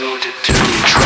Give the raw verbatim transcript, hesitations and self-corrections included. know what to do.